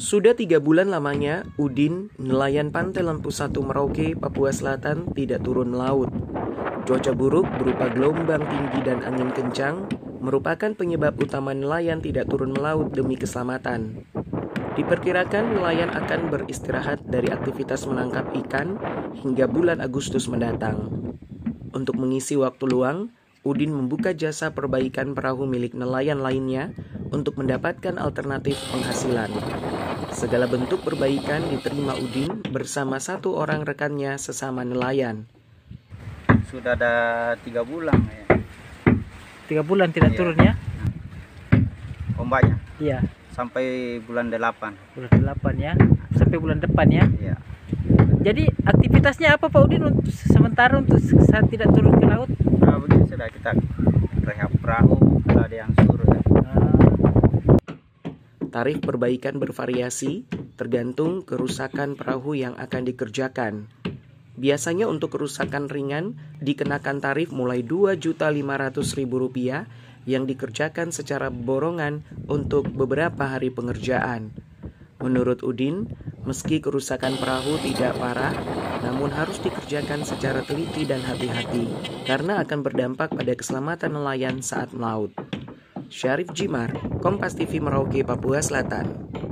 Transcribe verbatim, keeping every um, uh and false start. Sudah tiga bulan lamanya, Udin, nelayan Pantai Lampu Satu Merauke, Papua Selatan, tidak turun laut. Cuaca buruk berupa gelombang tinggi dan angin kencang merupakan penyebab utama nelayan tidak turun melaut demi keselamatan. Diperkirakan nelayan akan beristirahat dari aktivitas menangkap ikan hingga bulan Agustus mendatang. Untuk mengisi waktu luang, Udin membuka jasa perbaikan perahu milik nelayan lainnya untuk mendapatkan alternatif penghasilan. Segala bentuk perbaikan diterima Udin bersama satu orang rekannya sesama nelayan. Sudah ada tiga bulan ya. Tiga bulan tidak iya. Turunnya? Ombaknya? Iya. Sampai bulan delapan. Bulan delapan ya. Sampai bulan depan ya. Iya. Jadi aktivitasnya apa Pak Udin untuk sementara untuk saat tidak turun ke laut? Nah, begini sudah kita rehab perahu, ada yang surut. Ya. Tarif perbaikan bervariasi tergantung kerusakan perahu yang akan dikerjakan. Biasanya untuk kerusakan ringan dikenakan tarif mulai dua juta lima ratus ribu rupiah yang dikerjakan secara borongan untuk beberapa hari pengerjaan. Menurut Udin, meski kerusakan perahu tidak parah, namun harus dikerjakan secara teliti dan hati-hati karena akan berdampak pada keselamatan nelayan saat melaut. Syarif Jimar, Kompas T V Merauke, Papua Selatan.